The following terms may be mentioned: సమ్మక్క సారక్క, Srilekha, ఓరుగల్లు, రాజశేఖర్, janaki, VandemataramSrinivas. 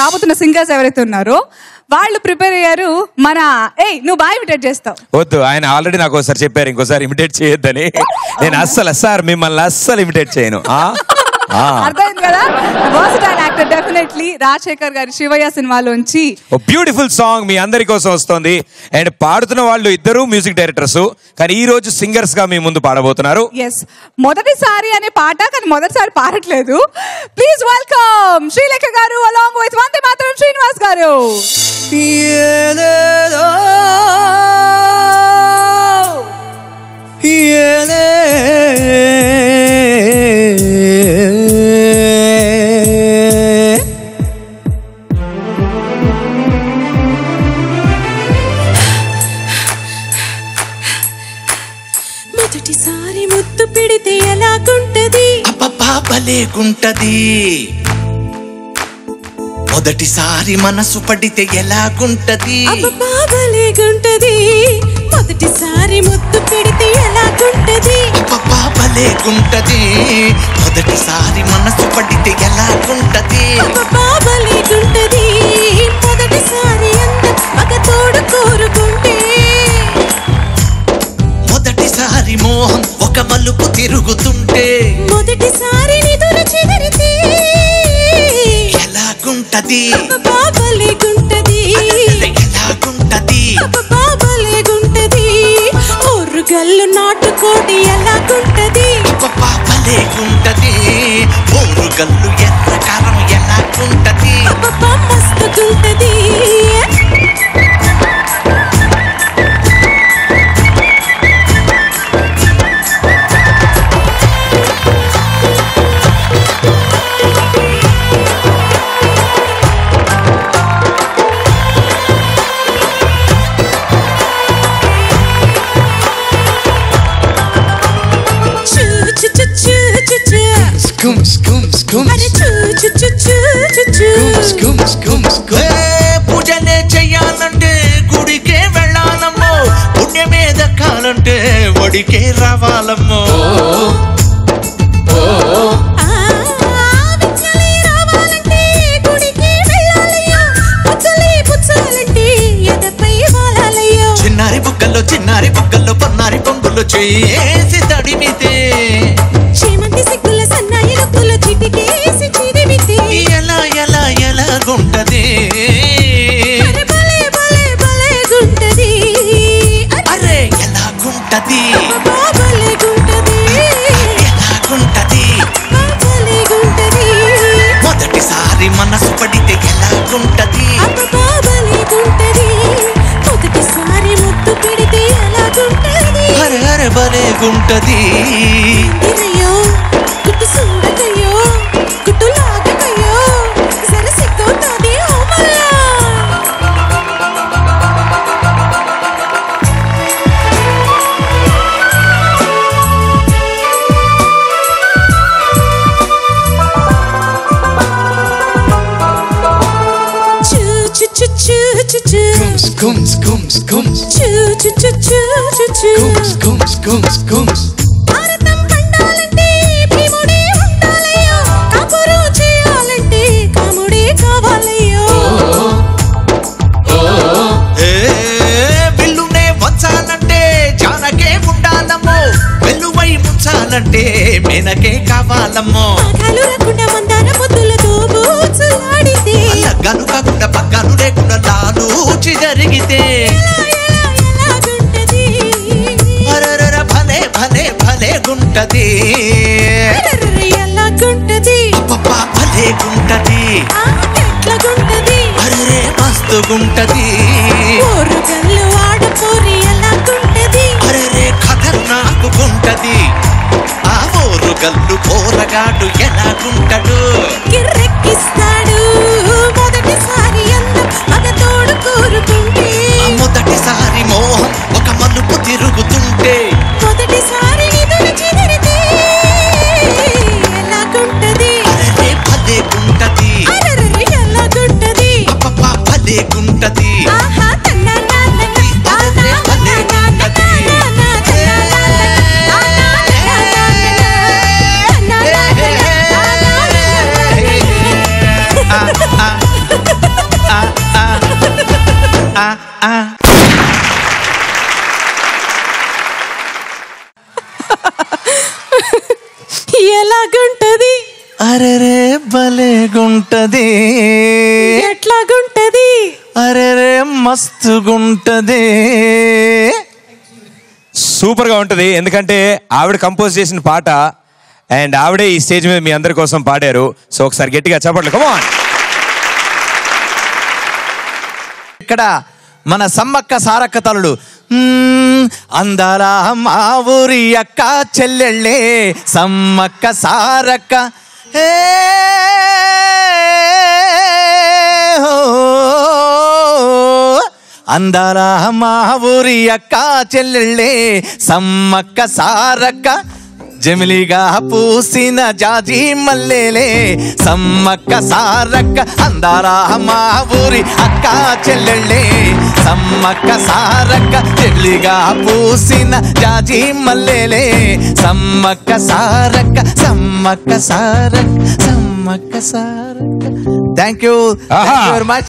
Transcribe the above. రాబోతున్న సింగర్స్ ఎవరైతే ఉన్నారో వాళ్ళు ప్రిపేర్ అయ్యారు మన ఏయ్ నువ్వు బాగా ఇమిటేట్ చేస్తావు వద్దు ఆయన ఆల్రెడీ నాకు ఒకసారి చెప్పారు ఇంకోసారి ఇమిటేట్ చేయొద్దని నేను మిమ్మల్ని అస్సలు ఇమిటేట్ చేయను అర్థమైంది కదా వర్సటైల్ యాక్టర్ డెఫినెట్లీ రాజశేఖర్ గారి శివయ్య సినిమాలోంచి ఒక బ్యూటిఫుల్ సాంగ్ మీ అందరి కోసం వస్తుంది అండ్ పాడుతున్న వాళ్ళు ఇద్దరు మ్యూజిక్ డైరెక్టర్స్ కానీ ఈ రోజు సింగర్స్ గా మీ ముందు పాడబోతున్నారు yes మొదటిసారి అనే పాట కానీ మొదటిసారి పాడట్లేదు ప్లీజ్ వెల్కమ్ శ్రీలేఖ గారు అలాంగ్ విత్ వందేమాతరం శ్రీనివాస్ గారు మొదటిసారి మనసు పడితే ఎలాగుంటది మొదటిసారి ముద్దు పెడితే ఎలాగుంటది మొదటిసారి మనసు పడితే ఎలాగుంటది మొదటిసారి అంత పగతోడు కోరుకుంటే మొదటిసారి మోహం ఒక మలుపు తిరుగుతుంటే మొదటిసారి నిదురు చెదరితే ఎలాగుంటది బాబలేగుంటది ఎలాగుంటది బాబలేగుంటది ఓరుగల్లు నాటుకోడి ఎలాగుంటది బాబలేగుంటది ఓరుగల్లు ఎర్రకారం ఎలాగుంటది మస్తుగుంటది పూజనే చెయ్యాలంటే గుడికే వెళ్ళాలమ్మో పుణ్య మీద కాలంటే ఒడికే రావాలమ్మో చిన్నారి బుక్కల్లో పన్నారి పొంగుల్లో చేసి తడిమితే ఉంటది ఉంటది అరే ఎలాగుంటది మొదటిసారి మనసు పడితే ఎలాగుంటది మొదటిసారి ముద్దు పెడితే ఎలాగుంటది అరే అరే భలేగుంటది విల్లునే వంచాలంటే జానకే ఉండాలమ్మో వెల్లువై ముంచాలంటే మేనకే కావాలమ్మో కాకుండా పక్కను లేకుండా నాలుచి జరిగితే భలే భలే భలేగుంటది ఎలాగుంటది భలేగుంటది అరే మస్తుగుంటది అరే ఖతర్నాకుంటది ఆ ఓరుగల్లు పోరగాడు ఎలాగుంటాడు కిర్రెక్కిస్తాడు మొదటిసారి మోహం ఒక మలుపు తిరుగుతుంటే మొదటిసారి నిదురు చెదరితే ఎలాగుంటది అరే భలేగుంటది ఎలాగుంటది భలేగుంటది భలేగుంటది ఎట్లాగుంటది అరేరే మస్తుగుంటది సూపర్ గా ఉంటది ఎందుకంటే ఆవిడ కంపోజ్ చేసిన పాట అండ్ ఆవిడే ఈ స్టేజ్ మీద మీ అందరి కోసం పాడారు సో ఒకసారి గట్టిగా చప్పట్లు కమ్ ఆన్ ఇక్కడ మన సమ్మక్క సారక్క తల్లుడు अंदाल मावुरी अक्का चल्लेले सम्मक्क सारक्क हे हो अंदाल मावुरी अक्का चल्लेले सम्मक्क सारक्क जमिलीगा पूसिन जाजी मल्लेले सम्मक्क सारक्क अंदारा मावूरी अक्का चल्लेले सम्मक्क सारक्क जमिलीगा पूसिन जाजी मल्लेले Sammakka Sarakka Sammakka Sarakka Sammakka Sarakka thank you very much.